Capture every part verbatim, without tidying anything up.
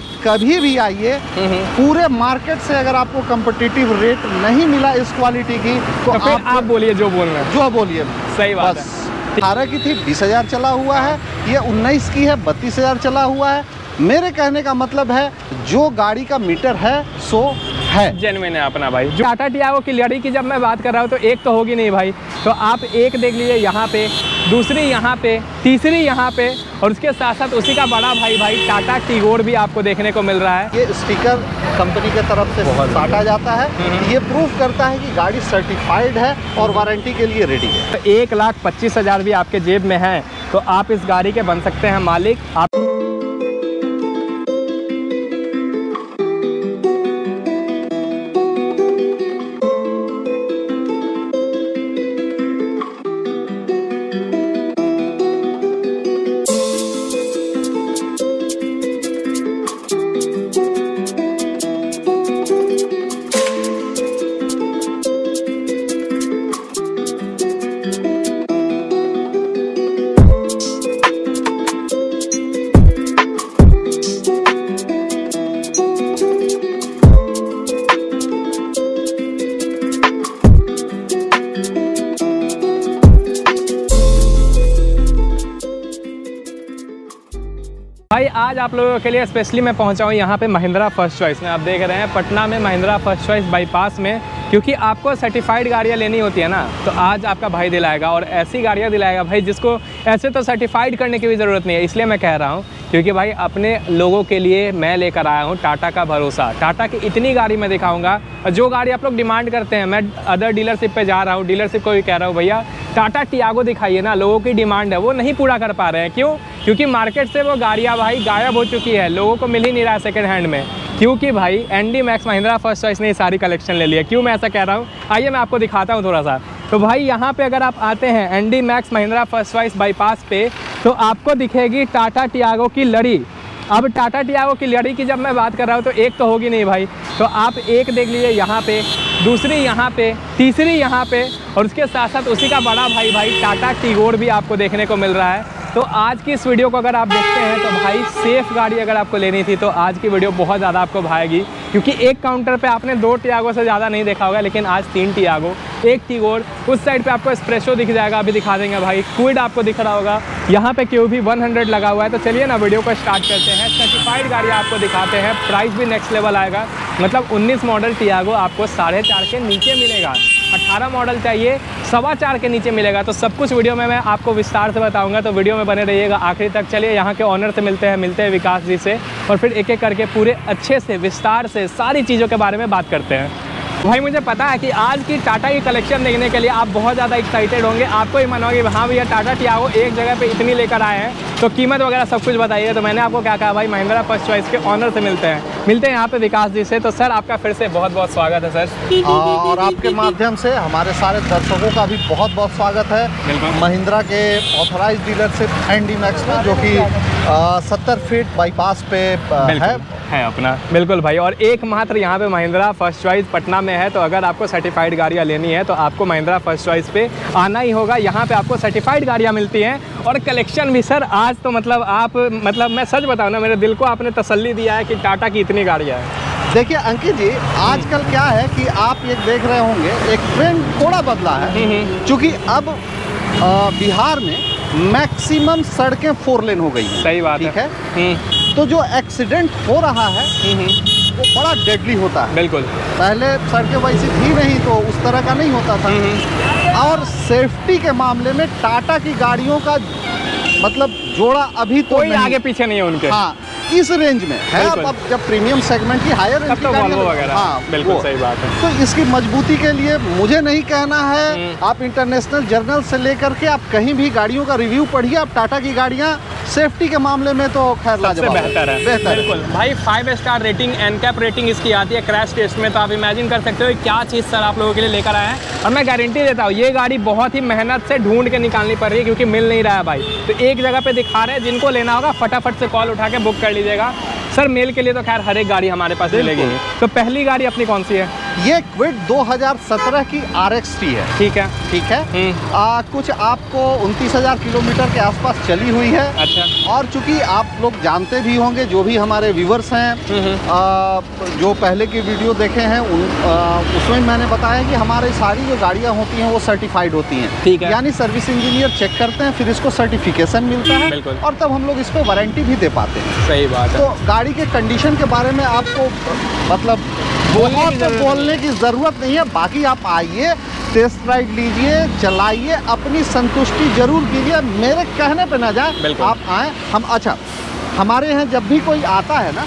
आप कभी भी आइए, पूरे मार्केट से अगर आपको कम्पिटिटिव रेट नहीं मिला इस क्वालिटी की तो, तो आप, आप बोलिए जो बोल रहे हैं, जो बोलिए। सही बात है। अठारह की थी बीस हजार चला हुआ है, ये उन्नीस की है बत्तीस हजार चला हुआ है। मेरे कहने का मतलब है जो गाड़ी का मीटर है सो है, जेन्युइन है अपना भाई। जो टाटा टियागो की लड़ी की जब मैं बात कर रहा हूँ तो एक तो होगी नहीं भाई, तो आप एक देख लीजिए यहाँ पे, दूसरी यहाँ पे, तीसरी यहाँ पे, और उसके साथ साथ उसी का बड़ा भाई भाई टाटा टिगोर भी आपको देखने को मिल रहा है। ये स्टिकर कंपनी के तरफ से साटा जाता है, ये प्रूफ करता है कि गाड़ी सर्टिफाइड है और वारंटी के लिए रेडी है। तो एक लाख पच्चीस हजार भी आपके जेब में है तो आप इस गाड़ी के बन सकते हैं मालिक। आप भाई आज आप लोगों के लिए स्पेशली मैं पहुंचा हूं यहाँ पे महिंद्रा फर्स्ट चॉइस में। आप देख रहे हैं पटना में महिंद्रा फर्स्ट चॉइस बाईपास में, क्योंकि आपको सर्टिफाइड गाड़ियाँ लेनी होती है ना, तो आज आपका भाई दिलाएगा और ऐसी गाड़ियाँ दिलाएगा भाई जिसको ऐसे तो सर्टिफाइड करने की भी ज़रूरत नहीं है। इसलिए मैं कह रहा हूँ क्योंकि भाई अपने लोगों के लिए मैं लेकर आया हूँ टाटा का भरोसा। टाटा की इतनी गाड़ी मैं दिखाऊँगा और जो गाड़ी आप लोग डिमांड करते हैं। मैं अदर डीलरशिप पर जा रहा हूँ, डीलरशिप को भी कह रहा हूँ भैया टाटा टियागो दिखाइए ना, लोगों की डिमांड है वो नहीं पूरा कर पा रहे हैं। क्यों? क्योंकि मार्केट से वो गाड़ियाँ भाई गायब हो चुकी है, लोगों को मिल ही नहीं रहा है सेकेंड हैंड में, क्योंकि भाई ND max Mahindra first choice ने ये सारी कलेक्शन ले लिया। क्यों मैं ऐसा कह रहा हूँ, आइए मैं आपको दिखाता हूँ थोड़ा सा। तो भाई यहाँ पे अगर आप आते हैं ND max Mahindra first choice bypass पे तो आपको दिखेगी टाटा टियागो की लड़ी। अब टाटा टियागो की लड़ी की जब मैं बात कर रहा हूँ तो एक तो होगी नहीं भाई, तो आप एक देख लीजिए यहाँ पे, दूसरी यहाँ पे, तीसरी यहाँ पे, और उसके साथ साथ उसी का बड़ा भाई भाई टाटा टिगोर भी आपको देखने को मिल रहा है। तो आज की इस वीडियो को अगर आप देखते हैं तो भाई सेफ़ गाड़ी अगर आपको लेनी थी तो आज की वीडियो बहुत ज़्यादा आपको भाएगी, क्योंकि एक काउंटर पे आपने दो टियागो से ज़्यादा नहीं देखा होगा, लेकिन आज तीन टियागो, एक टिगोर, उस साइड पे आपको एस्प्रेसो दिख जाएगा, अभी दिखा देंगे भाई, क्विड आपको दिख रहा होगा, यहाँ पे क्यू वी वन हंड्रेड लगा हुआ है। तो चलिए ना वीडियो को स्टार्ट करते हैं, सर्टिफाइड गाड़ियाँ आपको दिखाते हैं, प्राइस भी नेक्स्ट लेवल आएगा। मतलब उन्नीस मॉडल टियागो आपको साढ़े चार के नीचे मिलेगा, अठारह मॉडल चाहिए सवा चार के नीचे मिलेगा। तो सब कुछ वीडियो में मैं आपको विस्तार से बताऊंगा, तो वीडियो में बने रहिएगा आखिरी तक। चलिए यहाँ के ऑनर से मिलते हैं मिलते हैं विकास जी से, और फिर एक एक करके पूरे अच्छे से विस्तार से सारी चीज़ों के बारे में बात करते हैं। भाई मुझे पता है कि आज की टाटा की कलेक्शन देखने के लिए आप बहुत ज़्यादा एक्साइटेड होंगे, आपको ही मन होगा हाँ भैया टाटा टियागो एक जगह पे इतनी लेकर आए हैं, तो कीमत वगैरह सब कुछ बताइए। तो मैंने आपको क्या कहा भाई, महिंद्रा फर्स्ट चॉइस के ऑनर से मिलते हैं मिलते हैं यहाँ पे विकास जी से। तो सर आपका फिर से बहुत बहुत स्वागत है सर, और आपके माध्यम से हमारे सारे दर्शकों का भी बहुत बहुत स्वागत है महिंद्रा के ऑथराइज डीलरशिप एनडी मैक्स में, जो कि सत्तर फीट बाईपास पे है है अपना। बिल्कुल भाई, और एकमात्र यहाँ पे महिंद्रा फर्स्ट चॉइस पटना में है। तो अगर आपको सर्टिफाइड गाड़ियाँ लेनी है तो आपको महिंद्रा फर्स्ट चॉइस पे आना ही होगा, यहाँ पे आपको सर्टिफाइड गाड़ियाँ मिलती हैं और कलेक्शन भी। सर आज तो मतलब आप मतलब मैं सच बताऊँ ना, मेरे दिल को आपने तसल्ली दिया है कि टाटा की इतनी गाड़ियाँ हैं। देखिए अंकित जी आजकल क्या है कि आप ये देख रहे होंगे एक ट्रेंड थोड़ा बदला है, चूँकि अब बिहार में मैक्सिमम सड़कें फोर लेन हो गई हैं। सही बात है, तो जो एक्सीडेंट हो रहा है वो बड़ा डेडली होता है। बिल्कुल, पहले सड़कें वैसी थी नहीं तो उस तरह का नहीं होता था, और सेफ्टी के मामले में टाटा की गाड़ियों का मतलब जोड़ा अभी तो कोई आगे पीछे नहीं है उनके। हाँ, इस रेंज में है। अब अब जब प्रीमियम सेगमेंट की हायर रेंज तो वगैरह, हाँ बिल्कुल सही बात है। तो इसकी मजबूती के लिए मुझे नहीं कहना है, आप इंटरनेशनल जर्नल से लेकर के आप कहीं भी गाड़ियों का रिव्यू पढ़िए। आप टाटा की गाड़ियाँ सेफ्टी के मामले में तो खैर लाजवाब बेहतर है, बेहतर बिल्कुल भाई। Five star rating NCAP rating इसकी आती है क्रैश टेस्ट में, तो आप इमेजिन कर सकते हो क्या चीज़ सर आप लोगों के लिए लेकर आए हैं। और मैं गारंटी देता हूँ ये गाड़ी बहुत ही मेहनत से ढूंढ के निकालनी पड़ रही है, क्योंकि मिल नहीं रहा है भाई। तो एक जगह पे दिखा रहे हैं, जिनको लेना होगा फटाफट से कॉल उठा के बुक कर लीजिएगा। सर मेल के लिए तो खैर हर एक गाड़ी हमारे पास मिलेगी। तो पहली गाड़ी अपनी कौन सी है? ये क्विड दो हज़ार सत्रह की आरएक्स टी है। ठीक है ठीक है आ, कुछ आपको उनतीस हज़ार किलोमीटर के आसपास चली हुई है। अच्छा। और चूंकि आप लोग जानते भी होंगे, जो भी हमारे व्यूवर्स हैं आ, जो पहले की वीडियो देखे हैं उन आ, उसमें मैंने बताया कि हमारी सारी जो गाड़ियां होती हैं वो सर्टिफाइड होती हैं। ठीक है, यानी सर्विस इंजीनियर चेक करते हैं, फिर इसको सर्टिफिकेशन मिलता है और तब हम लोग इस पर वारंटी भी दे पाते हैं। सही बात है। तो गाड़ी के कंडीशन के बारे में आपको मतलब बहुत बोलने की ज़रूरत नहीं है। बाकी आप आइए, टेस्ट राइड लीजिए, चलाइए, अपनी संतुष्टि जरूर कीजिए, मेरे कहने पे ना जाए, आप आए। हम अच्छा हमारे यहाँ जब भी कोई आता है ना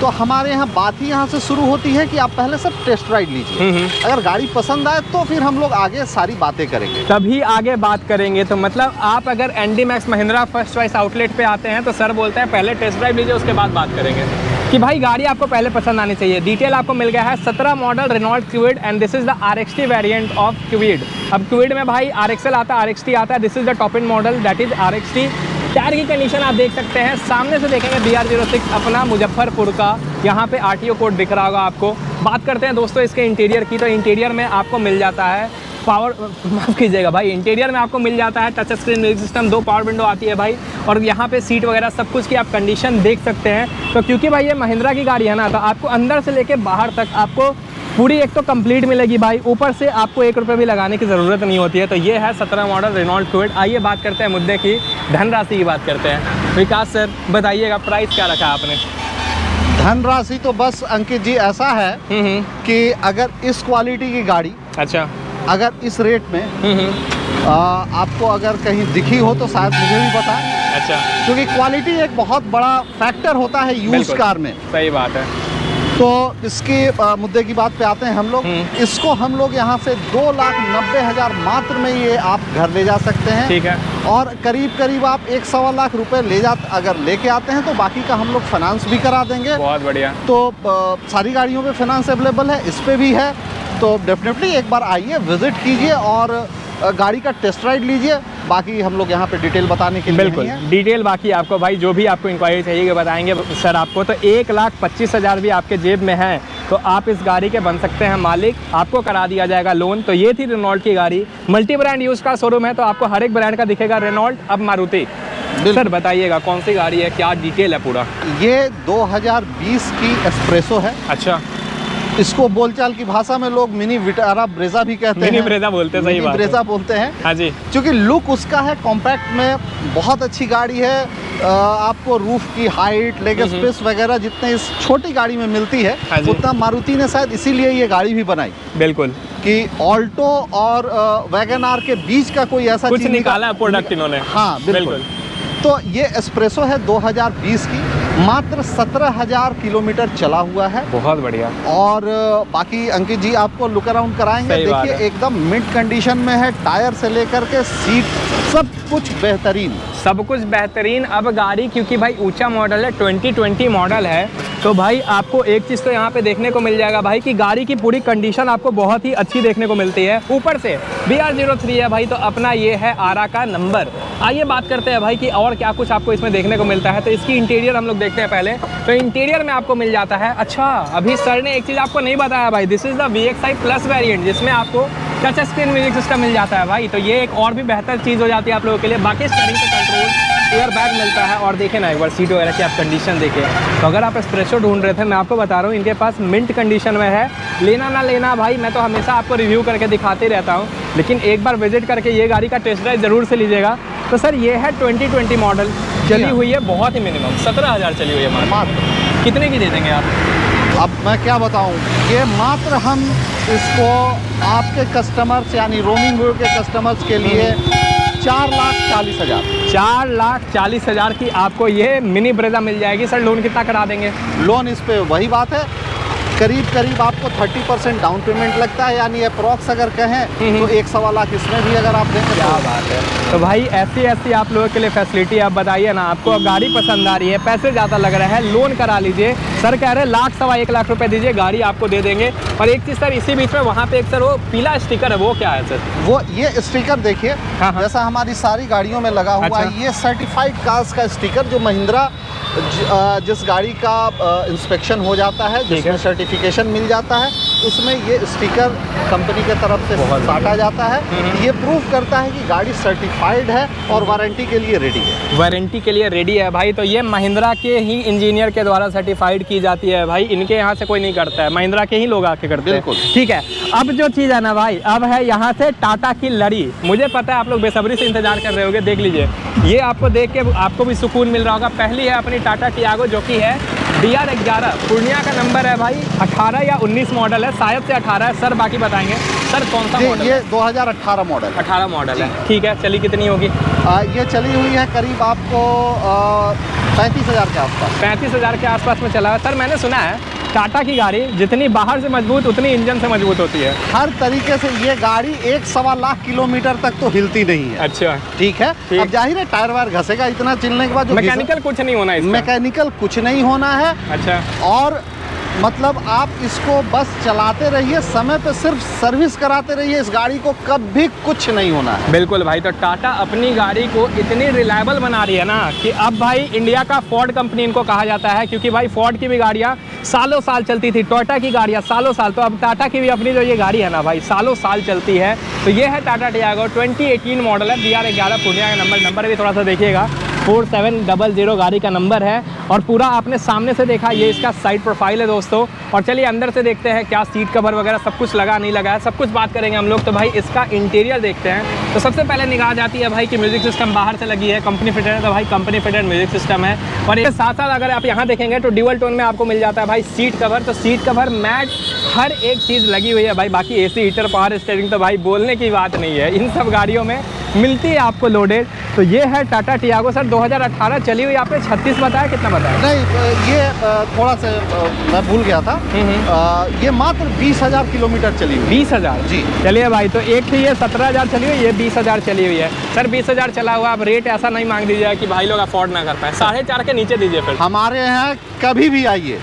तो हमारे यहाँ बात ही यहाँ से शुरू होती है कि आप पहले सब टेस्ट राइड लीजिए, अगर गाड़ी पसंद आए तो फिर हम लोग आगे सारी बातें करेंगे, तभी आगे बात करेंगे। तो मतलब आप अगर ND max Mahindra first choice outlet पे आते हैं तो सर बोलते हैं पहले टेस्ट राइड लीजिए, उसके बाद बात करेंगे कि भाई गाड़ी आपको पहले पसंद आनी चाहिए। डिटेल आपको मिल गया है, सत्रह model Renault Kwid and this is the RXT variant of Kwid. अब क्विड में भाई आरएक्सएल आता है, आरएक्सटी आता है, this is the top end model that is RXT. Tyre की कंडीशन आप देख सकते हैं, सामने से देखेंगे बी आर जीरो सिक्स अपना मुजफ्फरपुर का, यहाँ पे आर टी ओ कोड दिख रहा होगा आपको। बात करते हैं दोस्तों इसके इंटीरियर की, तो इंटीरियर में आपको मिल जाता है पावर, माफ़ कीजिएगा भाई, इंटीरियर में आपको मिल जाता है टच स्क्रीन म्यूजिक सिस्टम, दो पावर विंडो आती है भाई, और यहाँ पे सीट वगैरह सब कुछ की आप कंडीशन देख सकते हैं। तो क्योंकि भाई ये महिंद्रा की गाड़ी है ना, तो आपको अंदर से लेके बाहर तक आपको पूरी एक तो कंप्लीट मिलेगी भाई, ऊपर से आपको एक रुपये भी लगाने की ज़रूरत नहीं होती है। तो ये है सत्रह मॉडल रेनॉल्ट क्विड। आइए बात करते हैं मुद्दे की, धनराशि की बात करते हैं। विकास सर बताइएगा प्राइस क्या रखा आपने? धनराशि तो बस अंकित जी ऐसा है कि अगर इस क्वालिटी की गाड़ी, अच्छा, अगर इस रेट में आ, आपको अगर कहीं दिखी हो तो शायद मुझे भी पता है। अच्छा, क्योंकि क्वालिटी एक बहुत बड़ा फैक्टर होता है यूज कार में। सही बात है। तो इसके आ, मुद्दे की बात पे आते हैं हम लोग। इसको हम लोग यहाँ से दो लाख नब्बे हज़ार मात्र में ये आप घर ले जा सकते हैं। ठीक है। और करीब करीब आप एक सवा लाख रुपए ले जा अगर लेके आते हैं तो बाकी का हम लोग फाइनेंस भी करा देंगे। बहुत बढ़िया। तो आ, सारी गाड़ियों पे फाइनेंस अवेलेबल है, इस पर भी है। तो डेफिनेटली एक बार आइए, विजिट कीजिए और गाड़ी का टेस्ट राइड लीजिए। बाकी हम लोग यहाँ पे डिटेल बताने के लिए बिल्कुल डिटेल, बाकी आपको भाई जो भी आपको इंक्वायरी चाहिए बताएंगे सर आपको। तो एक लाख पच्चीस हज़ार भी आपके जेब में है तो आप इस गाड़ी के बन सकते हैं मालिक, आपको करा दिया जाएगा लोन। तो ये थी रेनॉल्ट की गाड़ी। मल्टी ब्रांड यूज़ का शोरूम है तो आपको हर एक ब्रांड का दिखेगा रेनॉल्ट। अब मारुति सर बताइएगा कौन सी गाड़ी है, क्या डिटेल है पूरा? ये दो हज़ार बीस की एस्प्रेसो है। अच्छा, इसको बोलचाल की भाषा में लोग मिनी विटारा ब्रेजा भी कहते हैं। मिनी ब्रेजा बोलते हैं, सही बात है, ब्रेजा बोलते हैं। हाँ जी, क्योंकि लुक उसका है कॉम्पैक्ट में, बहुत अच्छी गाड़ी है। आ, आपको रूफ की हाइट, लेग स्पेस वगैरह जितने इस छोटी गाड़ी में मिलती है उतना मारुति ने शायद इसीलिए ये गाड़ी भी बनाई। बिल्कुल, कि ऑल्टो और वैगन आर के बीच का कोई ऐसा कुछ निकाला प्रोडक्ट इन्होंने। हाँ बिल्कुल। तो ये एस्प्रेसो है दो हज़ार बीस की, मात्र सत्रह हज़ार किलोमीटर चला हुआ है। बहुत बढ़िया। और बाकी अंकित जी आपको लुक अराउंड कराएंगे, देखिए एकदम मिड कंडीशन में है, टायर से लेकर के सीट सब कुछ बेहतरीन, सब कुछ बेहतरीन। अब गाड़ी क्योंकि भाई ऊंचा मॉडल है, ट्वेंटी ट्वेंटी मॉडल है, तो भाई आपको एक चीज़ तो यहाँ पे देखने को मिल जाएगा भाई कि गाड़ी की पूरी कंडीशन आपको बहुत ही अच्छी देखने को मिलती है। ऊपर से बी आर जीरो थ्री है भाई, तो अपना ये है आरा का नंबर। आइए बात करते हैं भाई कि और क्या कुछ आपको इसमें देखने को मिलता है। तो इसकी इंटीरियर हम लोग देखते हैं पहले। तो इंटीरियर में आपको मिल जाता है, अच्छा अभी सर ने एक चीज़ आपको नहीं बताया भाई, this is the V X I plus variant जिसमें आपको टच स्क्रीन म्यूजिक सिस्टम मिल जाता है भाई। तो ये एक और भी बेहतर चीज़ हो जाती है आप लोगों के लिए। बाकी स्टीयरिंग पे कंट्रोल, एयर बैग मिलता है। और देखें ना एक बार सीट वगैरह की आप कंडीशन देखें। तो अगर आप एस्प्रेसो ढूंढ रहे थे, मैं आपको बता रहा हूँ इनके पास मिंट कंडीशन में है। लेना ना लेना भाई, मैं तो हमेशा आपको रिव्यू करके दिखाते रहता हूँ, लेकिन एक बार विजिट करके ये गाड़ी का टेस्ट ड्राइव ज़रूर से लीजिएगा। तो सर ये है ट्वेंटी ट्वेंटी मॉडल, चली हुई है बहुत ही मिनिमम, सत्रह हज़ार चली हुई है मात्र। कितने की दे देंगे आप? अब मैं क्या बताऊं, ये मात्र हम इसको आपके कस्टमर्स यानी रोमिंग बर्ड के कस्टमर्स के लिए चार लाख चालीस हज़ार चार लाख चालीस हज़ार की आपको ये मिनी ब्रेजा मिल जाएगी। सर लोन कितना करा देंगे? लोन इस पर वही बात है, करीब करीब आपको तीस परसेंट डाउन पेमेंट लगता है, यानी अप्रॉक्स अगर कहें तो एक सवा लाख इसमें भी अगर आप देखें। क्या बात है। तो भाई ऐसी ऐसी आप लोगों के लिए फैसिलिटी। आप बताइए ना, आपको गाड़ी पसंद आ रही है, पैसे ज़्यादा लग रहे हैं, लोन करा लीजिए। सर कह रहे हैं लाख सवा एक लाख रुपए दीजिए, गाड़ी आपको दे देंगे। और एक चीज़ सर इसी बीच में, वहाँ पे एक सर वो पीला स्टिकर है, वो क्या है सर? वो ये स्टिकर देखिए जैसा हमारी सारी गाड़ियों में लगा हुआ है, ये सर्टिफाइड कार्स का स्टिकर जो महिंद्रा जिस गाड़ी का इंस्पेक्शन हो जाता है, जिसमें सर्टिफिकेशन मिल जाता है, उसमें ये स्टिकर कंपनी के तरफ से साटा जाता है। ये प्रूफ करता है कि गाड़ी सर्टिफाइड है और वारंटी के लिए रेडी है। वारंटी के लिए रेडी है भाई, तो ये महिंद्रा के ही इंजीनियर के द्वारा सर्टिफाइड की जाती है भाई, इनके यहाँ से कोई नहीं करता है, महिंद्रा के ही लोग आके करते हैं। ठीक है, अब जो चीज़ है ना भाई, अब है यहाँ से टाटा की लड़ी। मुझे पता है आप लोग बेसब्री से इंतजार कर रहे होगे, देख लीजिए ये आपको देख के आपको भी सुकून मिल रहा होगा। पहली है अपनी टाटा टियागो जो कि है डी आर ग्यारह, पूर्णिया का नंबर है भाई, अठारह या उन्नीस मॉडल है, शायद से अठारह है, सर बाकी बताएंगे। सर कौन सा मॉडल? ये दो हज़ार अठारह मॉडल अठारह मॉडल है। ठीक है, चली कितनी होगी? आ, ये चली हुई है करीब आपको पैंतीस हज़ार के आसपास। पैंतीस हज़ार के आसपास में चला है। सर मैंने सुना है टाटा की गाड़ी जितनी बाहर से मजबूत उतनी इंजन से मजबूत होती है। हर तरीके से ये गाड़ी एक सवा लाख किलोमीटर तक तो हिलती नहीं है। अच्छा ठीक है, ठीक। अब जाहिर है टायर वायर घसेगा इतना चलने के बाद, मैकेनिकल कुछ नहीं होना है, मैकेनिकल कुछ नहीं होना है। अच्छा, और मतलब आप इसको बस चलाते रहिए, समय पे सिर्फ सर्विस कराते रहिए, इस गाड़ी को कभी कुछ नहीं होना है। बिल्कुल भाई, तो टाटा अपनी गाड़ी को इतनी रिलायबल बना रही है ना कि अब भाई इंडिया का फोर्ड कंपनी इनको कहा जाता है, क्योंकि भाई फोर्ड की भी गाड़ियाँ सालों साल चलती थी, टोयोटा की गाड़ियाँ सालों साल, तो अब टाटा की भी अपनी जो ये गाड़ी है ना भाई सालों साल चलती है। तो ये है Tata Tiago twenty eighteen model है, डी आर ग्यारह, पूर्णिया का नंबर, नंबर भी थोड़ा सा देखिएगा, फोर सेवन डबल जीरो गाड़ी का नंबर है। और पूरा आपने सामने से देखा, ये इसका साइड प्रोफाइल है दोस्तों। और चलिए अंदर से देखते हैं क्या सीट कवर वगैरह सब कुछ लगा नहीं लगा है, सब कुछ बात करेंगे हम लोग। तो भाई इसका इंटीरियर देखते हैं, तो सबसे पहले निगाह जाती है भाई कि म्यूज़िक सिस्टम बाहर से लगी है, कंपनी फिटेड है, तो भाई कंपनी फिटेड म्यूज़िक सिस्टम है। और ये साथ साथ अगर आप यहाँ देखेंगे तो डुअल टोन में आपको मिल जाता है भाई सीट कवर, तो सीट कवर मैट हर एक चीज़ लगी हुई है भाई। बाकी A C, heater, power steering तो भाई बोलने की बात नहीं है, इन सब गाड़ियों में मिलती है आपको लोडेड। तो ये है टाटा टियागो। सर दो हज़ार अठारह चली हुई, आपने छत्तीस बताया, कितना बताया? नहीं ये थोड़ा सा मैं भूल गया था, आ, ये मात्र बीस हज़ार किलोमीटर चली हुई। बीस हज़ार जी, चलिए भाई, तो एक ही ये सत्रह हज़ार चली हुई, ये बीस हज़ार चली हुई है। सर बीस हज़ार चला हुआ, आप रेट ऐसा नहीं मांग दीजिए कि भाई लोग अफोर्ड ना कर पाए, साढ़े चार के नीचे दीजिए। फिर हमारे यहाँ कभी भी आइए,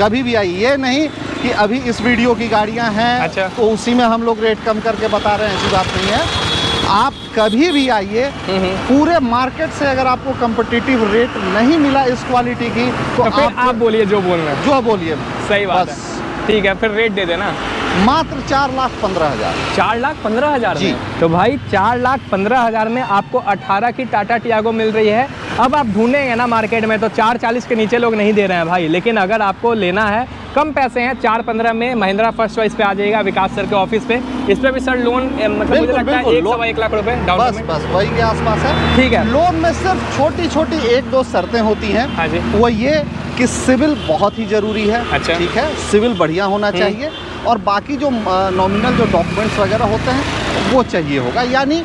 कभी भी आइए, ये नहीं कि अभी इस वीडियो की गाड़ियाँ हैं। अच्छा, तो उसी में हम लोग रेट कम करके बता रहे हैं, ऐसी बात नहीं है। आप कभी भी आइए, पूरे मार्केट से अगर आपको कम्पिटिटिव रेट नहीं मिला इस क्वालिटी की तो, तो आप, आप बोलिए जो बोलना है, जो बोलिए, सही बात है। ठीक है, फिर रेट दे देना मात्र चार लाख पंद्रह हजार चार लाख पंद्रह हजार जी। तो भाई चार लाख पंद्रह हजार में आपको अठारह की टाटा टियागो मिल रही है। अब आप ढूंढेंगे ना मार्केट में तो चार चालीस के नीचे लोग नहीं दे रहे हैं भाई, लेकिन अगर आपको लेना है, कम पैसे हैं, चार पंद्रह में महिंद्रा फर्स्ट चॉइस पे आ जाएगा, विकास सर के ऑफिस पे। इस पे भी सर लोन मतलब मुझे लगता है एक सवा एक लाख रुपए डाउन पेमेंट, बस बस वही के आसपास है। ठीक है, लोन में सिर्फ छोटी छोटी एक दो शर्तें होती हैं। हाँ जी, वो ये कि सिविल बहुत ही जरूरी है। अच्छा ठीक है, सिविल बढ़िया होना चाहिए, और बाकी जो नॉमिनल जो डॉक्यूमेंट्स वगैरह होते हैं वो चाहिए होगा, यानी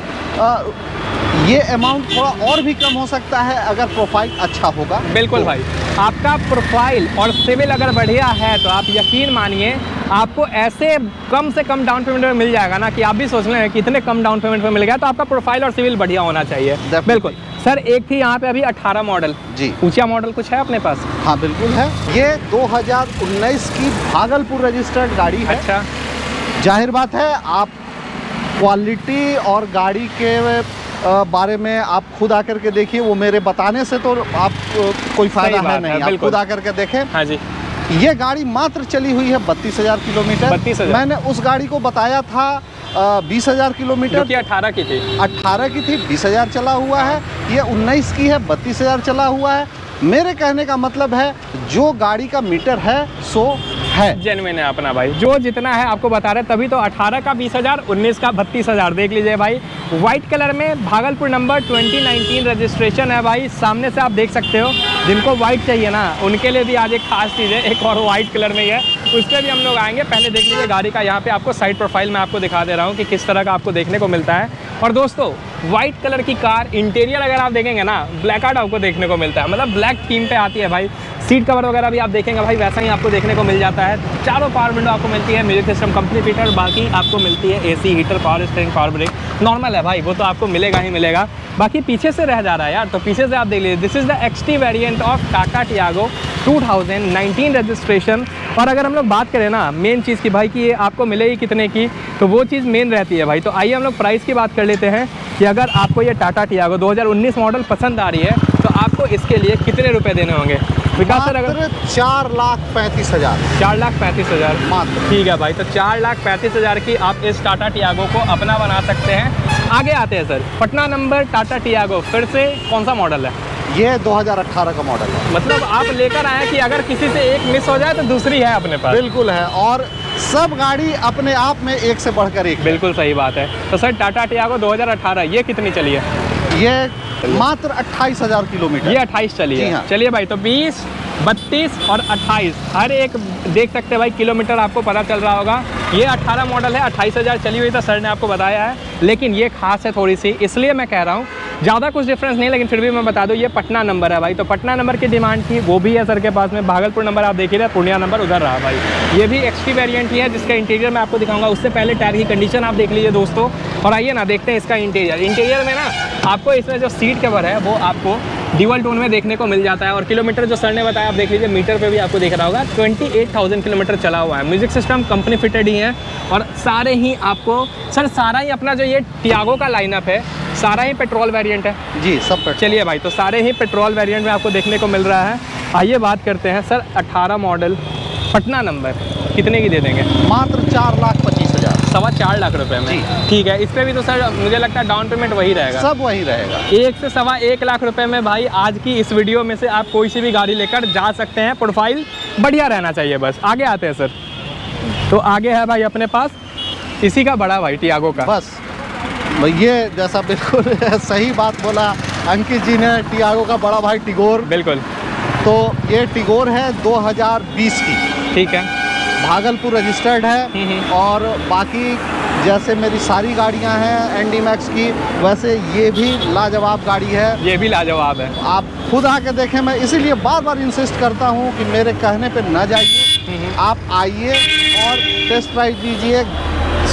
ये अमाउंट थोड़ा और भी कम हो सकता है अगर प्रोफाइल अच्छा होगा। बिल्कुल भाई, आपका प्रोफाइल और सिविल अगर बढ़िया है तो आप यकीन मानिए आपको ऐसे कम से कम डाउन पेमेंट में मिल जाएगा ना कि आप भी सोच रहे हैं कि इतने कम डाउन पेमेंट में मिल गया। तो आपका प्रोफाइल और सिविल बढ़िया होना चाहिए। बिल्कुल सर, एक थी यहाँ पे अभी अठारह मॉडल जी, ऊंचा मॉडल कुछ है अपने पास? हाँ बिल्कुल है, ये दो हज़ार उन्नीस की भागलपुर रजिस्टर्ड गाड़ी है। अच्छा, जाहिर बात है आप क्वालिटी और गाड़ी के बारे में आप खुद आकर के देखिए, वो मेरे बताने से तो आप कोई फायदा है नहीं, आप खुद आकर के देखें। हाँ जी, ये गाड़ी मात्र चली हुई है बत्तीस हज़ार किलोमीटर। बत्तीस हज़ार, मैंने उस गाड़ी को बताया था बीस हज़ार किलोमीटर, अठारह की थी, अठारह की थी, बीस हज़ार चला हुआ है। ये उन्नीस की है, बत्तीस हज़ार चला हुआ है। मेरे कहने का मतलब है जो गाड़ी का मीटर है सो है, जेन्युइन है अपना भाई, जो जितना है आपको बता रहे, तभी तो अठारह का बीस हज़ार, उन्नीस का बत्तीस हज़ार। देख लीजिए भाई, व्हाइट कलर में, Bhagalpur number, twenty nineteen registration है भाई। सामने से आप देख सकते हो, जिनको व्हाइट चाहिए ना उनके लिए भी आज एक खास चीज़ है, एक और व्हाइट कलर में ही है, उस पर भी हम लोग आएंगे। पहले देख लीजिए गाड़ी का, यहाँ पे आपको साइड प्रोफाइल मैं आपको दिखा दे रहा हूँ कि किस तरह का आपको देखने को मिलता है। और दोस्तों व्हाइट कलर की कार, इंटीरियर अगर आप देखेंगे ना ब्लैक आउट आपको देखने को मिलता है, मतलब ब्लैक थीम पे आती है भाई। सीट कवर वगैरह भी आप देखेंगे भाई वैसा ही आपको देखने को मिल जाता है। चारों पावर विंडो आपको मिलती है, म्यूजिक सिस्टम, कंपनी फीचर, बाकी आपको मिलती है AC, heater, power steering, power brake, normal है भाई, वो तो आपको मिलेगा ही मिलेगा। बाकी पीछे से रह जा रहा है यार, तो पीछे से आप देख लीजिए, this is the XT variant of Tata Tiago two thousand nineteen registration. और अगर हम लोग बात करें ना मेन चीज़ की भाई कि ये आपको मिलेगी कितने की, तो वो चीज़ मेन रहती है भाई। तो आइए हम लोग प्राइस की बात कर लेते हैं कि अगर आपको ये टाटा टियागो दो हज़ार उन्नीस मॉडल पसंद आ रही है तो आपको इसके लिए कितने रुपए देने होंगे विकास सर? अगर चार लाख पैंतीस हजार चार लाख पैंतीस हजार मात्र। ठीक है भाई, तो चार लाख पैंतीस हजार की आप इस टाटा टियागो को अपना बना सकते हैं। आगे आते हैं sir, Patna number Tata Tiago फिर से कौन सा मॉडल है? यह दो हज़ार अठारह का मॉडल है। मतलब आप लेकर आए कि अगर किसी से एक मिस हो जाए तो दूसरी है अपने पास। बिल्कुल है, और सब गाड़ी अपने आप में एक से बढ़कर एक। बिल्कुल सही बात है। तो सर टाटा टियागो दो हज़ार अठारह ये कितनी चली है? ये मात्र अट्ठाईस हज़ार किलोमीटर ये अट्ठाईस चलिए। हाँ। चलिए भाई, तो बीस, बत्तीस और अट्ठाईस हर एक देख सकते हैं भाई, किलोमीटर आपको पता चल रहा होगा। ये अट्ठारह मॉडल है, अट्ठाईस हज़ार चली हुई था सर ने आपको बताया है। लेकिन ये खास है थोड़ी सी, इसलिए मैं कह रहा हूँ ज़्यादा कुछ डिफरेंस नहीं, लेकिन फिर भी मैं बता दूँ ये पटना नंबर है भाई। तो पटना नंबर की डिमांड थी वो भी है सर के पास में। भागलपुर नंबर आप देख ही रहे, पूर्णिया नंबर उधर रहा भाई। ये भी एक्सटी वेरिएंट ही है जिसका इंटीरियर मैं आपको दिखाऊंगा। उससे पहले टायर की कंडीशन आप देख लीजिए दोस्तों, और आइए ना देखते हैं इसका इंटीरियर। इंटीरियर में ना आपको इसमें जो सीट कवर है वो आपको डुअल टोन में देखने को मिल जाता है। और किलोमीटर जो सर ने बताया आप देख लीजिए, मीटर पे भी आपको देख रहा होगा अट्ठाईस हज़ार किलोमीटर चला हुआ है। म्यूजिक सिस्टम कंपनी फिटेड ही है, और सारे ही आपको सर सारा ही अपना जो ये टियागो का लाइनअप है सारा ही पेट्रोल वेरिएंट है जी सब। चलिए भाई, तो सारे ही पेट्रोल वेरिएंट में आपको देखने को मिल रहा है। आइए बात करते हैं सर, अट्ठारह मॉडल पटना नंबर कितने की दे देंगे? मात्र चार लाख पच्चीस हज़ार सवा चार लाख रुपए में। ठीक है, इस पर भी तो सर मुझे लगता है डाउन पेमेंट वही रहेगा, सब वही रहेगा। एक से सवा एक लाख रुपए में भाई आज की इस वीडियो में से आप कोई सी भी गाड़ी लेकर जा सकते हैं। प्रोफाइल बढ़िया रहना चाहिए बस। आगे आते हैं सर, तो आगे है भाई अपने पास इसी का बड़ा भाई टियागो का। बस ये जैसा बिल्कुल सही बात बोला अंकित जी ने, टियागो का बड़ा भाई टिगोर। बिल्कुल, तो ये टिगोर है दो हज़ार बीस की। ठीक है, भागलपुर रजिस्टर्ड है, और बाकी जैसे मेरी सारी गाड़ियां हैं एनडी मैक्स की वैसे ये भी लाजवाब गाड़ी है। ये भी लाजवाब है, आप खुद आके देखें। मैं इसीलिए बार बार इंसिस्ट करता हूं कि मेरे कहने पे ना जाइए, आप आइए और टेस्ट ड्राइव दीजिए,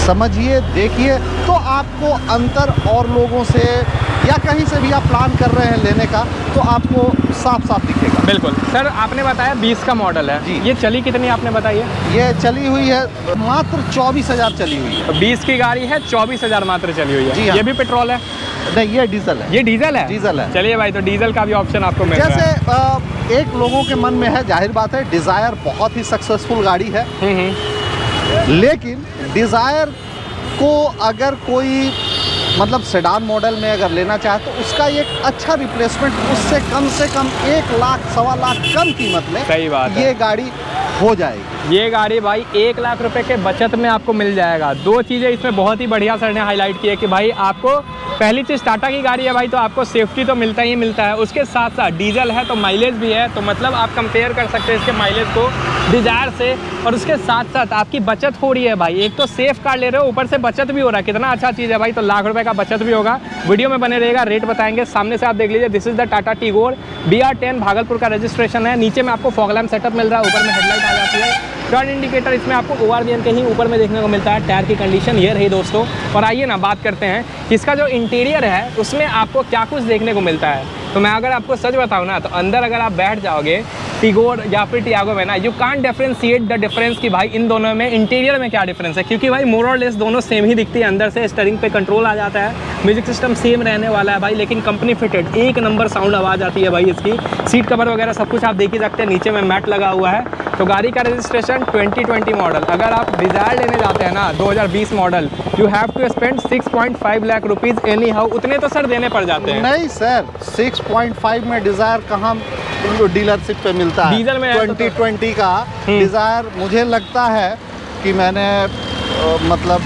समझिए, देखिए, तो आपको अंतर और लोगों से या कहीं से भी आप प्लान कर रहे हैं लेने का तो आपको साफ साफ दिखेगा। बिल्कुल सर, आपने बताया बीस का मॉडल है जी। ये चली कितनी आपने बताई है? ये चली हुई है मात्र चौबीस हज़ार चली हुई है। बीस की गाड़ी है, चौबीस हज़ार मात्र चली हुई है जी। हाँ। ये भी पेट्रोल है? नहीं, ये डीजल है। ये डीजल है? डीजल है। चलिए भाई, तो डीजल का भी ऑप्शन आपको मिल जैसे रहा है। एक लोगों के मन में है, जाहिर बात है, डिज़ायर बहुत ही सक्सेसफुल गाड़ी है, लेकिन डिज़ायर को अगर कोई मतलब सेडान मॉडल में अगर लेना चाहे तो उसका एक अच्छा रिप्लेसमेंट उससे कम से कम एक लाख सवा लाख कम कीमत में सही बात ये है। गाड़ी हो जाएगी, ये गाड़ी भाई एक लाख रुपए के बचत में आपको मिल जाएगा। दो चीज़ें इसमें बहुत ही बढ़िया सर ने हाईलाइट की है कि भाई आपको पहली चीज़ टाटा की गाड़ी है भाई तो आपको सेफ्टी तो मिलता ही मिलता है, उसके साथ साथ डीजल है तो माइलेज भी है। तो मतलब आप कंपेयर कर सकते हैं इसके माइलेज को डिजायर से, और उसके साथ साथ आपकी बचत हो रही है भाई। एक तो सेफ कार ले रहे हो, ऊपर से बचत भी हो रहा है, कितना अच्छा चीज़ है भाई। तो लाख रुपए का बचत भी होगा। वीडियो में बने रहेगा, रेट बताएंगे। सामने से आप देख लीजिए, this is the Tata Tigor B R ten, Bhagalpur का रजिस्ट्रेशन है। नीचे में आपको फॉगलैम्प सेटअप मिल रहा है, ऊपर में हेडलाइट आ जाती है, टर्न इंडिकेटर इसमें आपको ओ आर बी एम के ही ऊपर में देखने को मिलता है। टायर की कंडीशन ये रही दोस्तों। और आइए ना बात करते हैं इसका जो इंटीरियर है उसमें आपको क्या कुछ देखने को मिलता है। तो मैं अगर आपको सच बताऊँ ना, तो अंदर अगर आप बैठ जाओगे टिगोर या फिर टियागो में ना, you can't differentiate the difference कि भाई इन दोनों में इंटीरियर में क्या डिफरेंस है, क्योंकि भाई मोर और लेस दोनों सेम ही दिखती है। अंदर से स्टीयरिंग पे कंट्रोल आ जाता है, म्यूजिक सिस्टम सेम रहने वाला है भाई, लेकिन कंपनी फिटेड एक नंबर साउंड आवाज़ आती है भाई इसकी। सीट कवर वगैरह सब कुछ आप देख ही सकते हैं, नीचे में मैट लगा हुआ है। तो गाड़ी का रजिस्ट्रेशन ट्वेंटी ट्वेंटी मॉडल। अगर आप डिज़ायर लेने जाते हैं ना दो हज़ार बीस model, you have to spend six point five lakh rupees anyhow. उतने तो सर देने पड़ जाते हैं। नहीं सर, सिक्स पॉइंट फाइव में डिज़ायर कहाँ डीलरशिप पे मिलता है? डीजल में ट्वेंटी ट्वेंटी तो का डिज़ायर मुझे लगता है कि मैंने आ, मतलब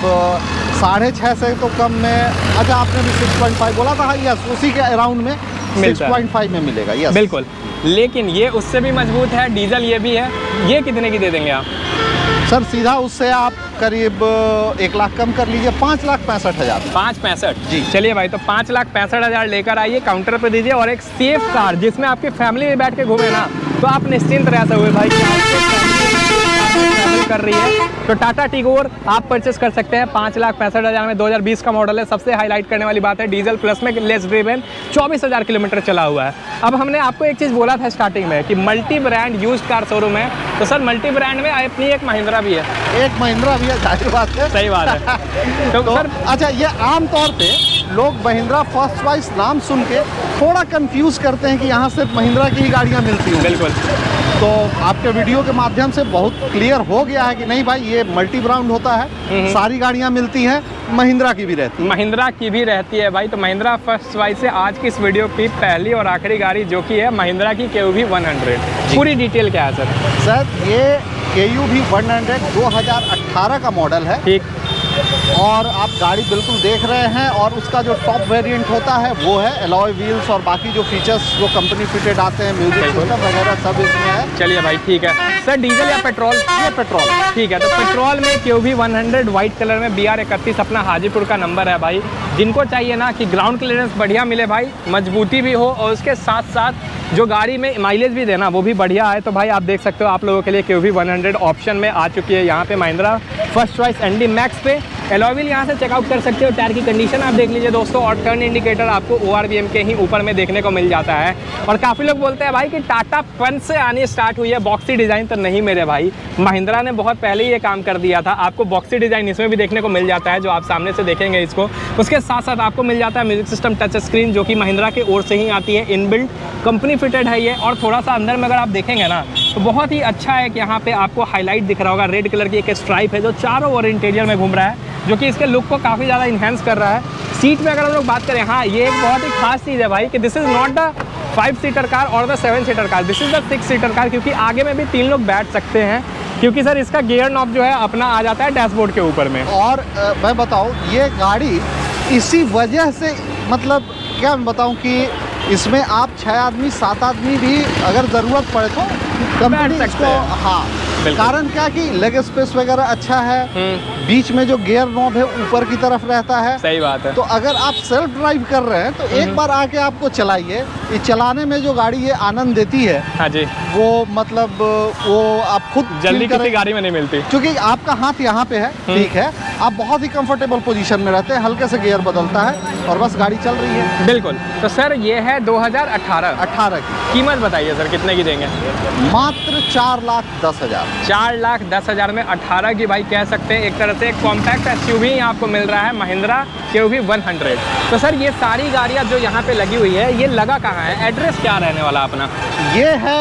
साढ़े छः से तो कम में, अच्छा आपने भी सिक्स पॉइंट फाइव बोला था, यस उसी के अराउंड में सिक्स पॉइंट फाइव में मिलेगा। यस बिल्कुल, लेकिन ये उससे भी मजबूत है, डीजल ये भी है। ये कितने की दे देंगे आप सर? सीधा उससे आप करीब एक लाख कम कर लीजिए, पाँच लाख पैंसठ हज़ार पाँच पैंसठ जी। चलिए भाई, तो पाँच लाख पैंसठ हज़ार लेकर आइए, काउंटर पे दीजिए, और एक सेफ कार जिसमें आपकी फैमिली में बैठ के घूमे ना, तो आप निश्चिंत रह सकते हो भाई। कर रही है। तो टाटा टिगोर आप परचेस कर सकते हैं पाँच लाख पैंसठ हज़ार में, दो हज़ार बीस का मॉडल है। सबसे हाईलाइट करने वाली बात है डीजल प्लस में लेस ड्रिवन, चौबीस हज़ार किलोमीटर चला हुआ है। अब हमने आपको एक चीज़ बोला था स्टार्टिंग में कि multi brand use car showroom है, तो सर मल्टी ब्रांड में अपनी एक महिंद्रा भी है, एक महिंद्रा भी है, जाहिर बात है। सही बात है। तो सर अच्छा, ये आमतौर पर लोग महिंद्रा फर्स्ट चॉइस नाम सुन के थोड़ा कंफ्यूज करते हैं कि यहाँ सिर्फ महिंद्रा की ही गाड़ियाँ मिलती हैं। बिल्कुल। तो आपके वीडियो के माध्यम से बहुत क्लियर हो गया है कि नहीं भाई, ये मल्टी ब्रांड होता है, सारी गाड़ियाँ मिलती हैं, महिंद्रा की भी रहती है, महिंद्रा की भी रहती है भाई। तो महिंद्रा फर्स्ट चॉइस से आज की इस वीडियो की पहली और आखिरी गाड़ी जो कि है महिंद्रा की K U V one hundred, पूरी डिटेल क्या है सर? सर ये के यू वी वन हंड्रेड दो हज़ार अठारह का मॉडल है, ठीक, और आप गाड़ी बिल्कुल देख रहे हैं। और उसका जो टॉप वेरिएंट होता है वो है एलॉय व्हील्स, और बाकी जो फीचर्स जो कंपनी फिटेड आते हैं, म्यूजिक सिस्टम वगैरह सब इसमें है। चलिए भाई ठीक है। सर डीजल या पेट्रोल? ये पेट्रोल। ठीक है, तो पेट्रोल में K U V one hundred white colour में, बी आर इकतीस अपना हाजीपुर का नंबर है भाई। जिनको चाहिए ना कि ग्राउंड क्लियरेंस बढ़िया मिले भाई, मजबूती भी हो, और उसके साथ साथ जो गाड़ी में माइलेज भी देना वो भी बढ़िया है। तो भाई आप देख सकते हो, आप लोगों के लिए K U V one hundred option में आ चुकी है। यहाँ पे Mahindra first choice ND Max पे एलॉय व्हील यहाँ से चेकआउट कर सकते हो। टायर की कंडीशन आप देख लीजिए दोस्तों, और टर्न इंडिकेटर आपको ओ आर बी एम के ही ऊपर में देखने को मिल जाता है। और काफ़ी लोग बोलते हैं भाई कि टाटा पंच से आनी स्टार्ट हुई है बॉक्सी डिज़ाइन, तो नहीं मेरे भाई, महिंद्रा ने बहुत पहले ही ये काम कर दिया था। आपको बॉक्सी डिज़ाइन इसमें भी देखने को मिल जाता है, जो आप सामने से देखेंगे इसको। उसके साथ साथ आपको मिल जाता है म्यूजिक सिस्टम टच स्क्रीन, जो कि महिंद्रा की ओर से ही आती है, इनबिल्ट कंपनी फिटेड है ये। और थोड़ा सा अंदर में अगर आप देखेंगे ना तो बहुत ही अच्छा है कि यहाँ पे आपको हाईलाइट दिख रहा होगा, रेड कलर की एक स्ट्राइप है जो चारों ओर इंटीरियर में घूम रहा है, जो कि इसके लुक को काफ़ी ज़्यादा इन्हेंस कर रहा है। सीट में अगर हम लोग बात करें, हाँ ये एक बहुत ही खास चीज़ है भाई कि this is not the five seater car और the seven seater car, this is the six seater car, क्योंकि आगे में भी तीन लोग बैठ सकते हैं, क्योंकि सर इसका गियर नॉब जो है अपना आ जाता है डैशबोर्ड के ऊपर में। और आ, मैं बताऊँ ये गाड़ी इसी वजह से, मतलब क्या बताऊँ कि इसमें आप छः आदमी सात आदमी भी अगर ज़रूरत पड़े तो कंपनी इसको, हाँ, कारण क्या कि लेग स्पेस वगैरह अच्छा है, बीच में जो गियर नॉब है ऊपर की तरफ रहता है। सही बात है। तो अगर आप सेल्फ ड्राइव कर रहे हैं तो एक बार आके आपको चलाइए, ये चलाने में जो गाड़ी ये आनंद देती है, हाँ जी, वो मतलब वो आप खुद जल्दी किसी गाड़ी में नहीं मिलती, क्योंकि आपका हाथ यहाँ पे है, ठीक है, आप बहुत ही कंफर्टेबल पोजीशन में रहते हैं, हल्के से गियर बदलता है और बस गाड़ी चल रही है। बिल्कुल। तो सर ये है दो हज़ार अठारह अठारह की, कीमत बताइए सर कितने की देंगे? मात्र चार लाख दस हज़ार चार लाख दस हज़ार में अठारह की भाई कह सकते हैं, एक तरह से एक कॉम्पैक्ट एसयूवी आपको मिल रहा है Mahindra K U V one hundred. तो सर ये सारी गाड़ियाँ जो यहाँ पे लगी हुई है, ये लगा कहाँ है, एड्रेस क्या रहने वाला अपना? ये है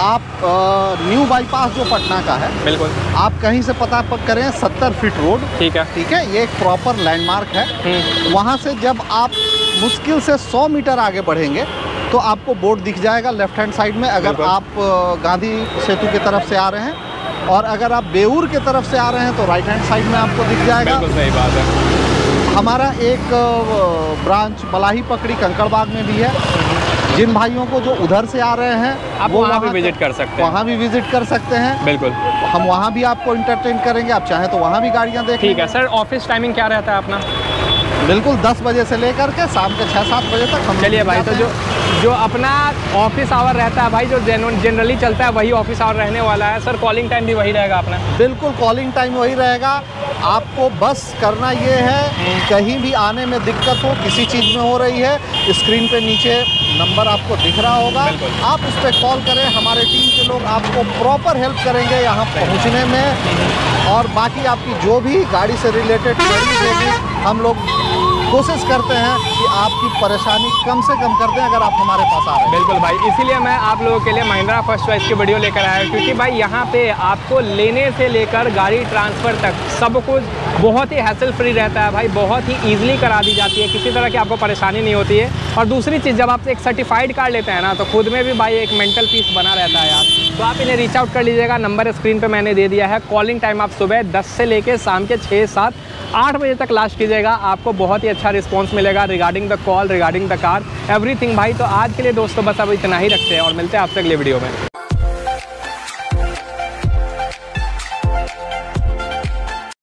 आप आ, न्यू बाईपास जो पटना का है, बिल्कुल, आप कहीं से पता करें, सत्तर फीट रोड, ठीक है, ठीक है, ये एक प्रॉपर लैंडमार्क है। वहाँ से जब आप मुश्किल से सौ मीटर आगे बढ़ेंगे तो आपको बोर्ड दिख जाएगा लेफ्ट हैंड साइड में, अगर आप गांधी सेतु की तरफ से आ रहे हैं, और अगर आप बेऊर की तरफ से आ रहे हैं तो राइट हैंड साइड में आपको दिख जाएगा। बिल्कुल सही बात है। हमारा एक ब्रांच मलाही पकड़ी कंकड़बाग में भी है, जिन भाइयों को जो उधर से आ रहे हैं आप वो वहाँ भी विजिट कर सकते हैं, वहाँ भी विजिट कर सकते हैं। बिल्कुल, हम वहाँ भी आपको इंटरटेन करेंगे, आप चाहें तो वहाँ भी गाड़ियाँ देखें। ठीक है सर, ऑफिस टाइमिंग क्या रहता है अपना? बिल्कुल, दस बजे से लेकर के शाम के छः सात बजे तक हम। चलिए भाई, तो जो जो अपना ऑफिस आवर रहता है भाई, जो जनरली चलता है वही ऑफिस आवर रहने वाला है। सर कॉलिंग टाइम भी वही रहेगा अपना? बिल्कुल, कॉलिंग टाइम वही रहेगा। आपको बस करना ये है, कहीं भी आने में दिक्कत हो, किसी चीज़ में हो रही है, स्क्रीन पे नीचे नंबर आपको दिख रहा होगा, आप उस पर कॉल करें, हमारे टीम के लोग आपको प्रॉपर हेल्प करेंगे यहाँ पहुँचने में। और बाकी आपकी जो भी गाड़ी से रिलेटेड क्वेरीज होगी, हम लोग कोशिश करते हैं कि आपकी परेशानी कम से कम कर दें अगर आप हमारे पास आ रहे हैं। बिल्कुल भाई, इसीलिए मैं आप लोगों के लिए महिंद्रा फर्स्ट चॉइस की वीडियो लेकर आया हूँ, क्योंकि भाई यहाँ पे आपको लेने से लेकर गाड़ी ट्रांसफ़र तक सब कुछ बहुत ही हैसल फ्री रहता है भाई, बहुत ही ईजिली करा दी जाती है, किसी तरह की आपको परेशानी नहीं होती है। और दूसरी चीज़, जब आप एक सर्टिफाइड कार लेते हैं ना तो खुद में भी भाई एक मेंटल पीस बना रहता है यार। तो आप इन्हें रीच आउट कर लीजिएगा, नंबर स्क्रीन पर मैंने दे दिया है। कॉलिंग टाइम आप सुबह दस से लेकर शाम के छः सात आठ बजे तक लास्ट कीजिएगा, आपको बहुत ही अच्छा रिस्पांस मिलेगा regarding the call, regarding the car, everything भाई। तो आज के लिए दोस्तों बस अब इतना ही रखते हैं और मिलते हैं आपसे अगले वीडियो में।